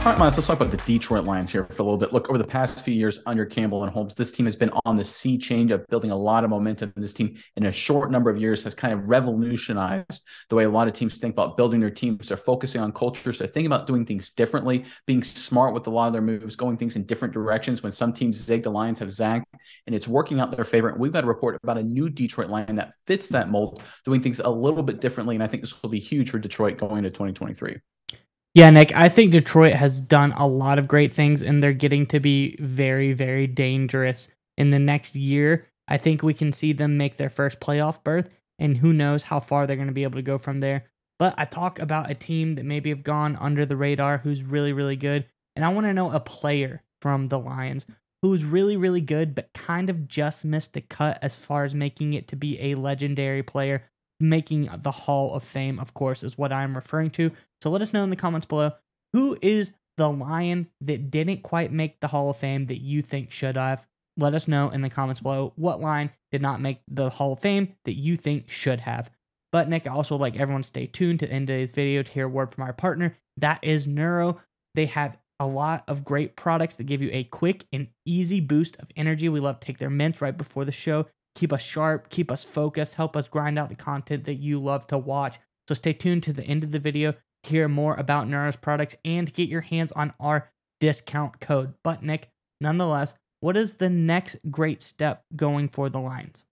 All right, Miles, let's talk about the Detroit Lions here for a little bit. Look, over the past few years under Campbell and Holmes, this team has been on the sea change of building a lot of momentum. This team in a short number of years has kind of revolutionized the way a lot of teams think about building their teams. They're focusing on cultures. They're thinking about doing things differently, being smart with a lot of their moves, going things in different directions. When some teams zig, the Lions have zagged, and it's working out their favor. And we've got a report about a new Detroit Lion that fits that mold, doing things a little bit differently. And I think this will be huge for Detroit going into 2023. Yeah, Nick, I think Detroit has done a lot of great things, and they're getting to be very, very dangerous. In the next year, I think we can see them make their first playoff berth, and who knows how far they're going to be able to go from there. But I talk about a team that maybe have gone under the radar who's really, really good, and I want to know a player from the Lions who's really, really good but kind of just missed the cut as far as making it to be a legendary player. Making the Hall of Fame, of course, is what I'm referring to. So let us know in the comments below, who is the Lion that didn't quite make the Hall of Fame that you think should have? Let us know in the comments below what Lion did not make the Hall of Fame that you think should have. But Nick, I also would like everyone to stay tuned to the end of today's video to hear a word from our partner. That is Neuro. They have a lot of great products that give you a quick and easy boost of energy. We love to take their mints right before the show. Keep us sharp, keep us focused, help us grind out the content that you love to watch. So stay tuned to the end of the video, hear more about Neuro's products, and get your hands on our discount code. But Nick, nonetheless, what is the next great step going for the Lions?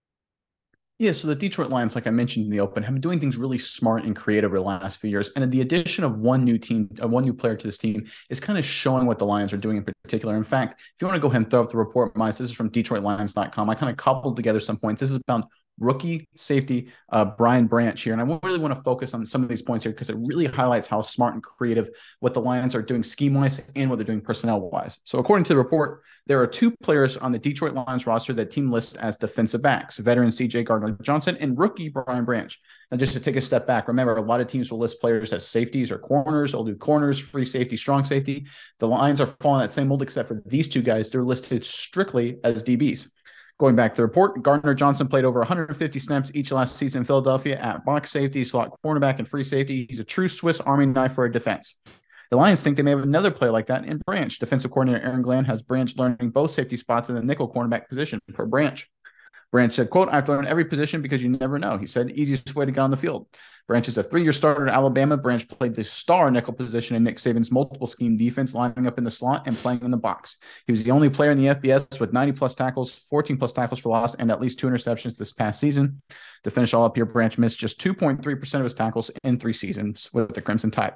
Yeah, so the Detroit Lions, like I mentioned in the open, have been doing things really smart and creative over the last few years. And the addition of one new player to this team is kind of showing what the Lions are doing in particular. In fact, if you want to go ahead and throw up the report, Miles, this is from DetroitLions.com. I kind of cobbled together some points. This is about rookie safety Brian Branch here. And I really want to focus on some of these points here because it really highlights how smart and creative what the Lions are doing scheme-wise and what they're doing personnel-wise. So according to the report, there are two players on the Detroit Lions roster that team lists as defensive backs, veteran CJ Gardner-Johnson and rookie Brian Branch. Now, just to take a step back, remember, a lot of teams will list players as safeties or corners. They'll do corners, free safety, strong safety. The Lions are following that same mold except for these two guys. They're listed strictly as DBs. Going back to the report, Gardner-Johnson played over 150 snaps each last season in Philadelphia at box safety, slot cornerback, and free safety. He's a true Swiss Army knife for a defense. The Lions think they may have another player like that in Branch. Defensive coordinator Aaron Glenn has Branch learning both safety spots in the nickel cornerback position per Branch. Branch said, quote, "I've learned every position because you never know." He said, "Easiest way to get on the field." Branch is a three-year starter at Alabama. Branch played the star nickel position in Nick Saban's multiple scheme defense, lining up in the slot and playing in the box. He was the only player in the FBS with 90-plus tackles, 14-plus tackles for loss, and at least 2 interceptions this past season. To finish all up here, Branch missed just 2.3% of his tackles in 3 seasons with the Crimson Tide.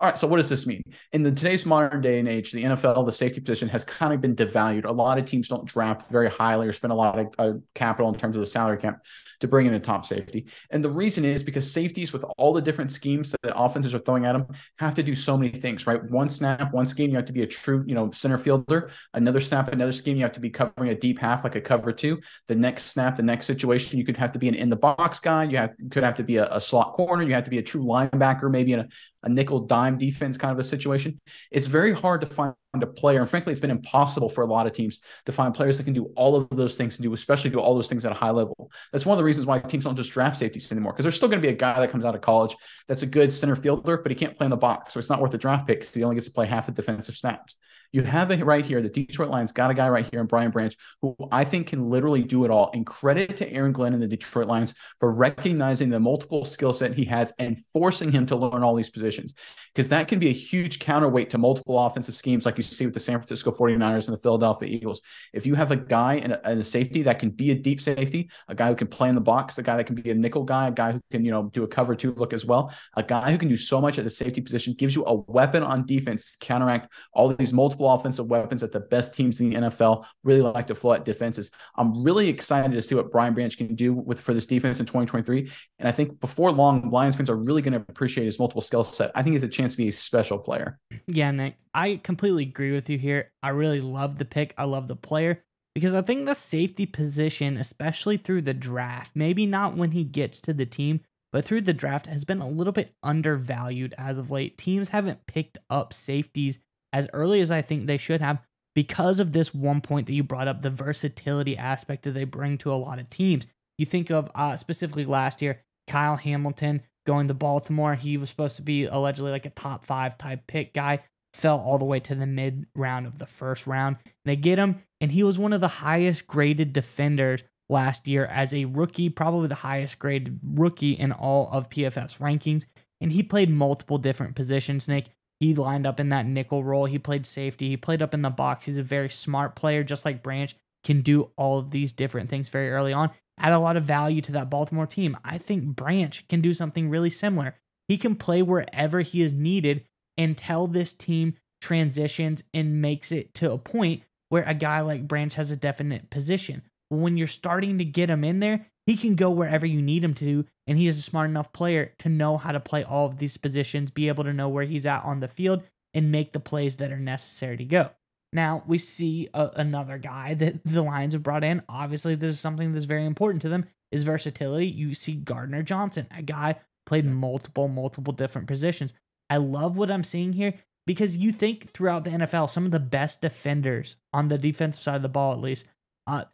All right, so what does this mean? In today's modern day and age, the NFL, the safety position has kind of been devalued. A lot of teams don't draft very highly or spend a lot of capital in terms of the salary cap to bring in a top safety. And the reason is because safeties, with all the different schemes that offenses are throwing at them, have to do so many things, right? One snap, one scheme, you have to be a true, center fielder. Another snap, another scheme, you have to be covering a deep half like a cover 2. The next snap, the next situation, you could have to be an in-the-box guy. You could have to be a slot corner. You have to be a true linebacker, maybe in a nickel dime defense kind of a situation. It's very hard to find a player, and frankly, it's been impossible for a lot of teams to find players that can do all of those things and especially do all those things at a high level. That's one of the reasons why teams don't just draft safeties anymore, because there's still going to be a guy that comes out of college that's a good center fielder, but he can't play in the box, so it's not worth the draft pick because he only gets to play half the defensive snaps. You have it right here. The Detroit Lions got a guy right here in Brian Branch, who I think can literally do it all. And credit to Aaron Glenn and the Detroit Lions for recognizing the multiple skill set he has and forcing him to learn all these positions, because that can be a huge counterweight to multiple offensive schemes like you see with the San Francisco 49ers and the Philadelphia Eagles. If you have a guy and a safety that can be a deep safety, a guy who can play in the box, a guy that can be a nickel guy, a guy who can do a cover 2 look as well, a guy who can do so much at the safety position, gives you a weapon on defense to counteract all these multiple offensive weapons that the best teams in the NFL really like to flood defenses. I'm really excited to see what Brian Branch can do for this defense in 2023. And I think before long, Lions fans are really going to appreciate his multiple skill set. I think he's a chance to be a special player. Yeah, Nick, I completely agree with you here. I really love the pick. I love the player, because I think the safety position, especially through the draft, maybe not when he gets to the team, but through the draft, has been a little bit undervalued as of late. Teams haven't picked up safeties as early as I think they should have, because of this one point that you brought up, the versatility aspect that they bring to a lot of teams. You think of specifically last year, Kyle Hamilton going to Baltimore. He was supposed to be allegedly like a top 5 type pick guy. fell all the way to the mid round of the first round. They get him, and he was one of the highest graded defenders last year as a rookie, probably the highest graded rookie in all of PFF's rankings. And he played multiple different positions, Nick. He lined up in that nickel role. He played safety. He played up in the box. He's a very smart player, just like Branch, can do all of these different things very early on. Add a lot of value to that Baltimore team. I think Branch can do something really similar. He can play wherever he is needed until this team transitions and makes it to a point where a guy like Branch has a definite position. When you're starting to get him in there, he can go wherever you need him to, and he is a smart enough player to know how to play all of these positions, be able to know where he's at on the field, and make the plays that are necessary to go. Now, we see another guy that the Lions have brought in. Obviously, this is something that's very important to them, is versatility. You see Gardner-Johnson, a guy played multiple different positions. I love what I'm seeing here because you think throughout the NFL, some of the best defenders on the defensive side of the ball, at least,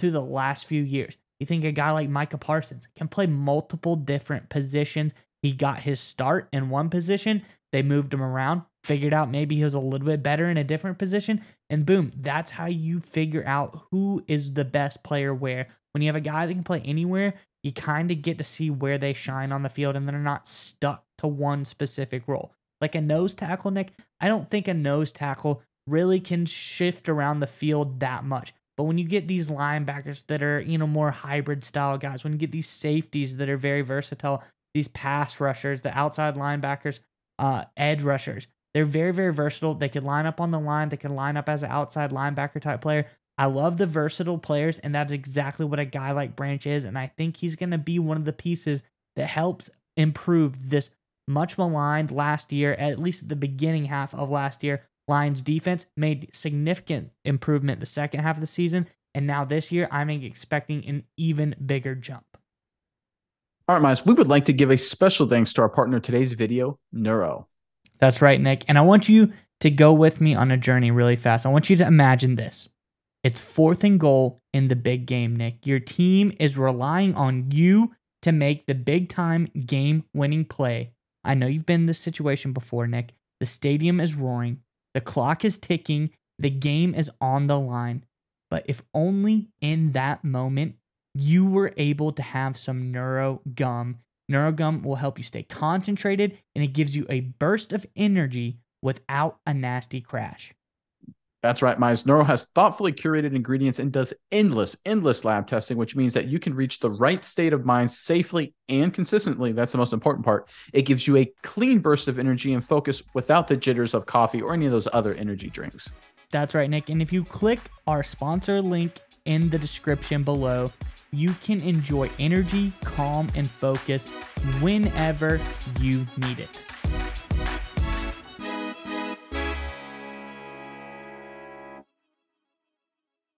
through the last few years. You think a guy like Micah Parsons can play multiple different positions. He got his start in one position. They moved him around, figured out maybe he was a little bit better in a different position, and boom, that's how you figure out who is the best player where. When you have a guy that can play anywhere, you kind of get to see where they shine on the field and they're not stuck to one specific role. Like a nose tackle, Nick, I don't think a nose tackle really can shift around the field that much. But when you get these linebackers that are, you know, more hybrid style guys, when you get these safeties that are very versatile, these pass rushers, the outside linebackers, edge rushers, they're very versatile. They could line up on the line. They can line up as an outside linebacker type player. I love the versatile players, and that's exactly what a guy like Branch is. And I think he's going to be one of the pieces that helps improve this much maligned last year, at least at the beginning half of last year. Lions defense made significant improvement the second half of the season, and now this year I'm expecting an even bigger jump. All right, Miles, we would like to give a special thanks to our partner of today's video, Neuro. That's right, Nick, and I want you to go with me on a journey really fast. I want you to imagine this. It's 4th and goal in the big game, Nick. Your team is relying on you to make the big-time game-winning play. I know you've been in this situation before, Nick. The stadium is roaring. The clock is ticking, the game is on the line, but if only in that moment you were able to have some Neuro Gum. Neuro Gum will help you stay concentrated, and it gives you a burst of energy without a nasty crash. That's right, Miles. Neuro has thoughtfully curated ingredients and does endless lab testing, which means that you can reach the right state of mind safely and consistently. That's the most important part. It gives you a clean burst of energy and focus without the jitters of coffee or any of those other energy drinks. That's right, Nick. And if you click our sponsor link in the description below, you can enjoy energy, calm, and focus whenever you need it.